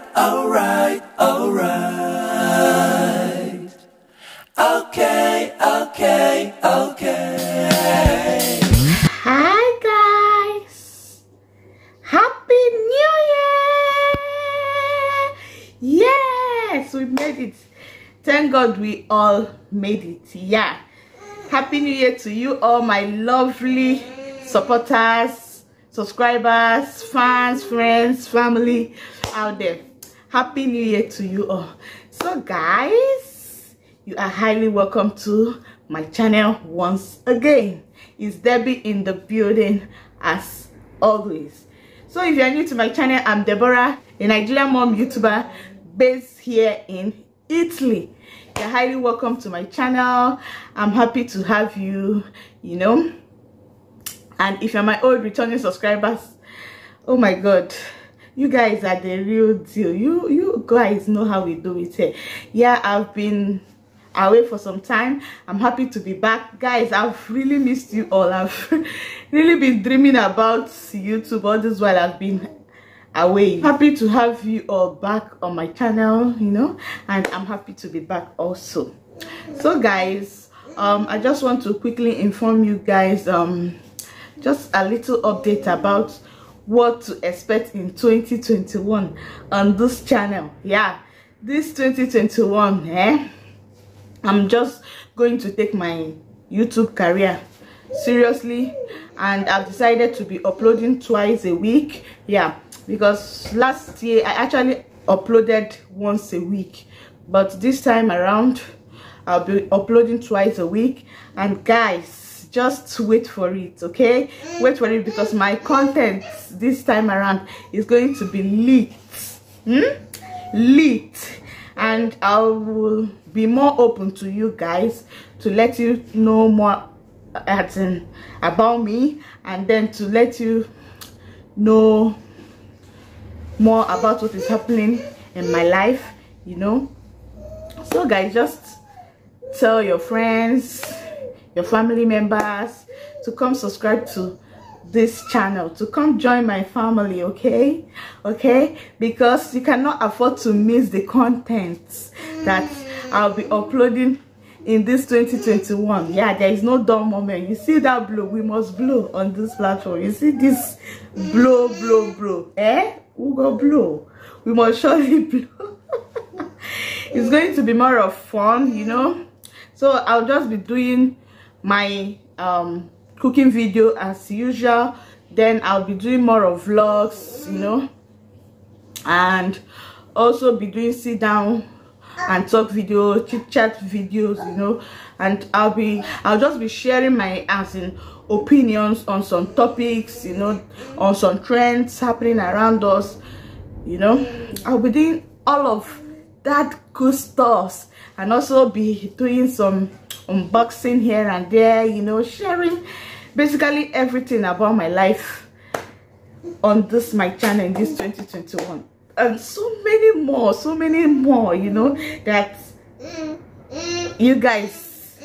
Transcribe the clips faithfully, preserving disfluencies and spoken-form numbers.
right, all right, all right. Okay, okay, okay. Hi guys, Happy New Year! Yes, we made it. Thank God we all made it. Yeah. Happy New Year to you all, my lovely supporters, subscribers, fans, friends, family out there. Happy New Year to you all. So guys, you are highly welcome to my channel once again. It's Debbie in the building as always. So if you are new to my channel, I'm Deborah, a Nigerian mom YouTuber based here in Italy. You're highly welcome to my channel. I'm happy to have you, you know. And if you're my old returning subscribers, oh my God, you guys are the real deal. You you guys know how we do it here. Yeah, I've been away for some time. I'm happy to be back. Guys, I've really missed you all. I've really been dreaming about YouTube all this while I've been away. Happy to have you all back on my channel, you know, and I'm happy to be back also. So guys, um I just want to quickly inform you guys um just a little update about what to expect in twenty twenty-one on this channel. Yeah, this twenty twenty-one, eh, I'm just going to take my YouTube career seriously, and I've decided to be uploading twice a week. Yeah, because last year I actually uploaded once a week, but this time around I'll be uploading twice a week. And guys, just wait for it, okay? Wait for it, because my content this time around is going to be lit, hmm? lit, and I will be more open to you guys to let you know more about me, and then to let you know more about what is happening in my life, you know. So guys, just tell your friends, your family members to come subscribe to this channel, to come join my family, okay? Okay, because you cannot afford to miss the contents that I'll be uploading in this twenty twenty-one. Yeah, there is no dull moment. You see that blow? We must blow on this platform. You see this blow, blow, blow, eh? We go blow. We must surely blow. It's going to be more of fun, you know. So I'll just be doing my um cooking video as usual. Then I'll be doing more of vlogs, you know, and also be doing sit down and talk videos, chit chat videos, you know. And I'll be I'll just be sharing my as in opinions on some topics, you know, on some trends happening around us, you know. I'll be doing all of that good stuff, and also be doing some unboxing here and there, you know, sharing basically everything about my life on this my channel in this twenty twenty-one, and so many more, so many more, you know, that you guys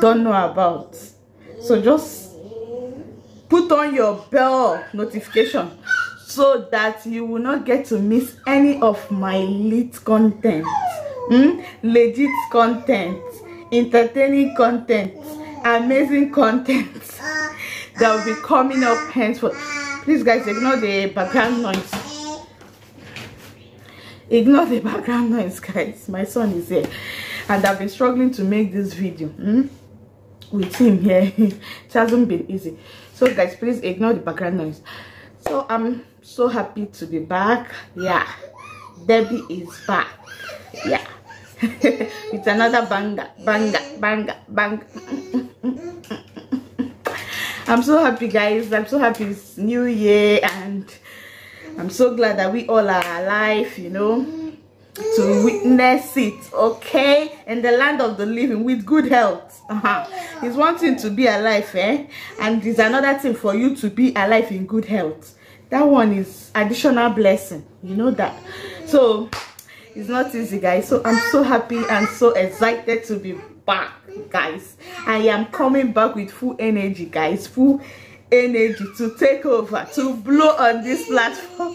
don't know about. So just put on your bell notification so that you will not get to miss any of my lit content, mm? legit content, entertaining content, amazing content that will be coming up henceforth. Please guys, ignore the background noise. Ignore the background noise, guys. My son is here, and I've been struggling to make this video. Mm? With him here, it hasn't been easy. So guys, please ignore the background noise. So I'm so happy to be back. Yeah, Debbie is back. Yeah. It's another banger, banger, banger, banger. I'm so happy, guys. I'm so happy it's New Year, and I'm so glad that we all are alive, you know, to witness it, okay, in the land of the living with good health. Uh-huh. It's one thing to be alive, eh, and it's another thing for you to be alive in good health. That one is additional blessing, you know that. So it's not easy, guys. So I'm so happy and so excited to be back, guys. I am coming back with full energy, guys, full energy to take over, to blow on this platform.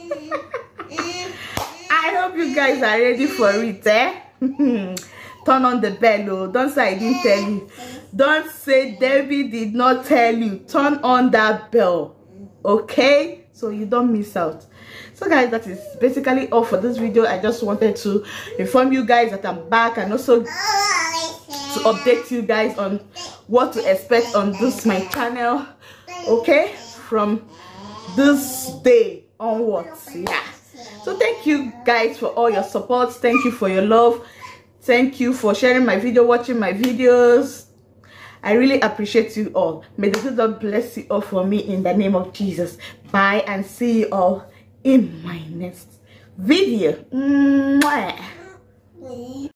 you guys are ready for it, eh? Turn on the bell, oh. Don't say I didn't tell you. Don't say Debbie did not tell you. Turn on that bell, okay? So you don't miss out. So guys, that is basically all for this video. I just wanted to inform you guys that I'm back, and also to update you guys on what to expect on this my channel, okay, from this day onwards. Yeah, so thank you guys for all your support. Thank you for your love. Thank you for sharing my video, watching my videos. I really appreciate you all. May the Lord bless you all for me in the name of Jesus. Bye, and see you all in my next video. Mwah.